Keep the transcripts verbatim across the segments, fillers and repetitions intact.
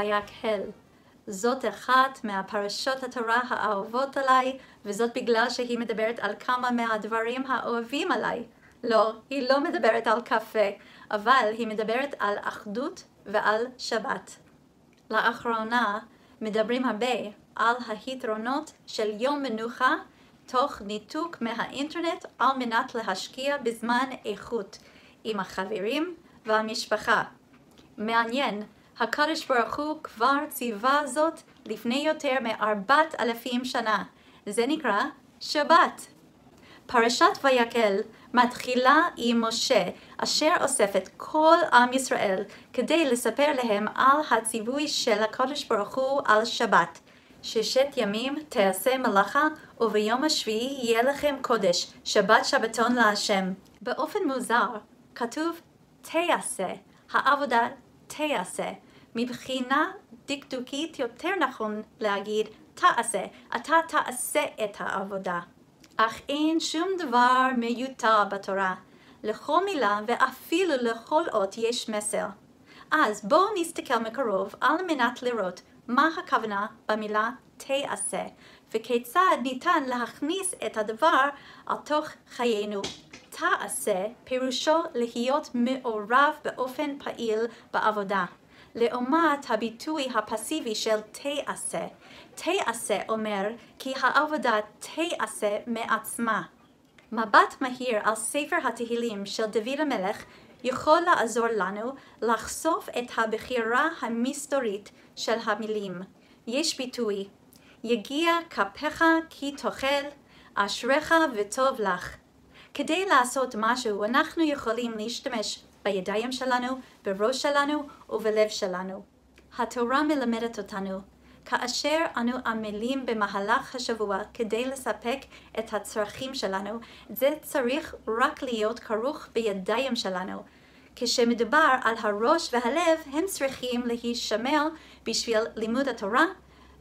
ויקהל. זאת אחת מהפרשות התורה האהובות עליי, וזאת בגלל שהיא מדברת על כמה מהדברים האהובים עליי. לא, היא לא מדברת על קפה, אבל היא מדברת על אחדות ועל שבת. לאחרונה מדברים הרבה על היתרונות של יום מנוחה תוך ניתוק מהאינטרנט על מנת להשקיע בזמן איכות עם החברים והמשפחה. מעניין, הקדוש ברוך הוא כבר ציווה זאת לפני יותר מארבעת אלפים שנה. זה נקרא שבת. פרשת ויקהל מתחילה עם משה, אשר אוסף את כל עם ישראל כדי לספר להם על הציווי של הקדוש ברוך הוא על שבת. ששת ימים תעשה מלאכה, וביום השביעי יהיה לכם קודש, שבת שבתון להשם. באופן מוזר, כתוב תעשה, העבודה תעשה. מבחינה דקדוקית יותר נכון להגיד תעשה, אתה תעשה את העבודה. אך אין שום דבר מיותר בתורה. לכל מילה ואפילו לכל אות יש מסר. אז בואו נסתכל מקרוב על מנת לראות מה הכוונה במילה תעשה, וכיצד ניתן להכניס את הדבר על תוך חיינו. תעשה פירושו להיות מעורב באופן פעיל בעבודה, לעומת הביטוי הפסיבי של תעשה. תעשה אומר כי העבודה תעשה מעצמה. מבט מהיר על ספר התהילים של דוד המלך יכול לעזור לנו לחשוף את הבחירה המסתורית של המילים. יש ביטוי, יגיע כפיך כי תאכל, אשריך וטוב לך. כדי לעשות משהו אנחנו יכולים להשתמש בידיים שלנו, בראש שלנו ובלב שלנו. התורה מלמדת אותנו, כאשר אנו עמלים במהלך השבוע כדי לספק את הצרכים שלנו, זה צריך רק להיות כרוך בידיים שלנו. כשמדובר על הראש והלב, הם צריכים להישמר בשביל לימוד התורה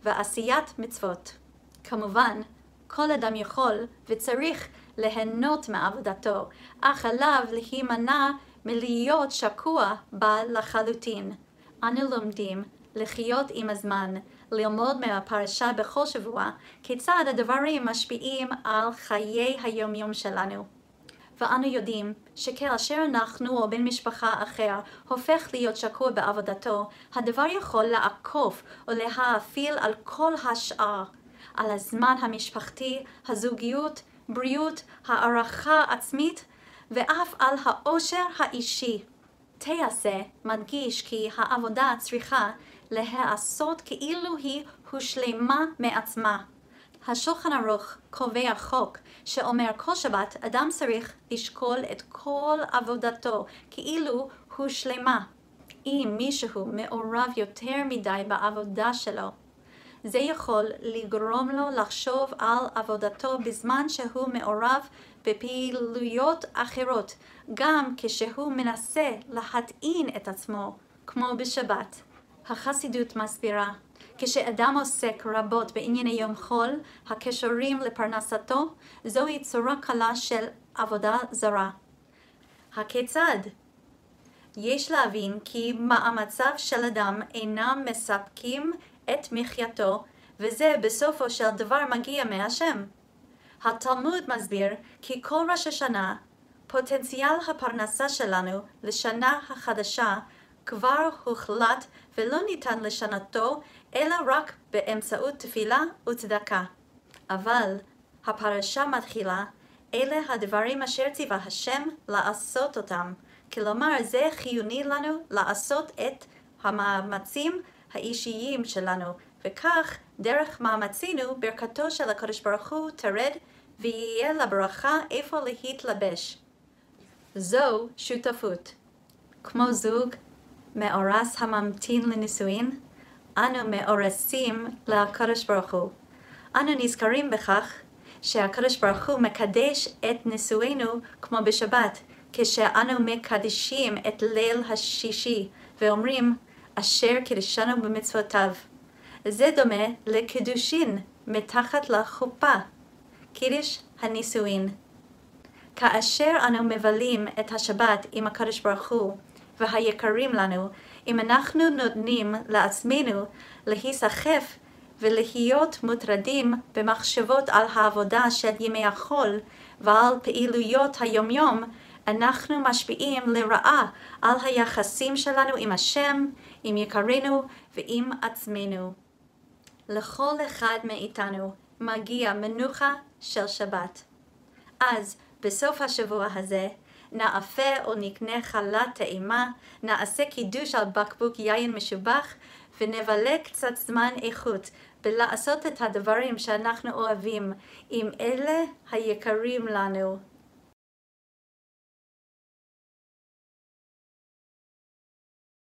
ועשיית מצוות. כמובן, כל אדם יכול וצריך ליהנות מעבודתו, אך עליו להימנע מלהיות שקוע בה לחלוטין. אנו לומדים לחיות עם הזמן, ללמוד מהפרשה בכל שבוע כיצד הדברים משפיעים על חיי היומיום שלנו. ואנו יודעים שכאשר אנחנו או בן משפחה אחר הופך להיות שקוע בעבודתו, הדבר יכול לעקוף או להאפיל על כל השאר, על הזמן המשפחתי, הזוגיות, בריאות, הערכה עצמית ואף על העושר האישי. תעשה מדגיש כי העבודה צריכה להיעשות כאילו היא הושלמה מעצמה. השולחן ערוך קובע חוק שאומר כל שבת אדם צריך לשקול את כל עבודתו כאילו הושלמה. אם מישהו מעורב יותר מדי בעבודה שלו, זה יכול לגרום לו לחשוב על עבודתו בזמן שהוא מעורב בפעילויות אחרות, גם כשהוא מנסה להטעין את עצמו, כמו בשבת. החסידות מסבירה, כשאדם עוסק רבות בענייני יום חול, הקשורים לפרנסתו, זוהי צורה קלה של עבודה זרה. הכיצד? יש להבין כי מאמציו של אדם אינם מספקים את מחייתו, וזה בסופו של דבר מגיע מהשם. התלמוד מסביר כי כל ראש השנה, פוטנציאל הפרנסה שלנו לשנה החדשה כבר הוחלט ולא ניתן לשנתו, אלא רק באמצעות תפילה וצדקה. אבל הפרשה מתחילה, אלה הדברים אשר ציווה השם לעשות אותם. כלומר, זה חיוני לנו לעשות את המאמצים האישיים שלנו, וכך דרך מאמצינו ברכתו של הקדוש ברוך הוא תרד ויהיה לברכה איפה להתלבש. זו שותפות. כמו זוג מאורס הממתין לנישואין, אנו מאורסים לקדוש ברוך הוא. אנו נזכרים בכך שהקדוש ברוך הוא מקדש את נישואינו כמו בשבת, כשאנו מקדשים את ליל השישי ואומרים אשר קדשנו במצוותיו. זה דומה לקידושין מתחת לחופה, קידוש הנישואין. כאשר אנו מבלים את השבת עם הקדוש ברוך הוא והיקרים לנו, אם אנחנו נותנים לעצמנו להיסחף ולהיות מוטרדים במחשבות על העבודה של ימי החול ועל פעילויות היומיום, אנחנו משפיעים לרעה על היחסים שלנו עם השם, עם יקרינו ועם עצמנו. לכל אחד מאיתנו מגיע מנוחה של שבת. אז בסוף השבוע הזה נאפה או נקנה חלה טעימה, נעשה קידוש על בקבוק יין משובח ונבלה קצת זמן איכות בלעשות את הדברים שאנחנו אוהבים עם אלה היקרים לנו.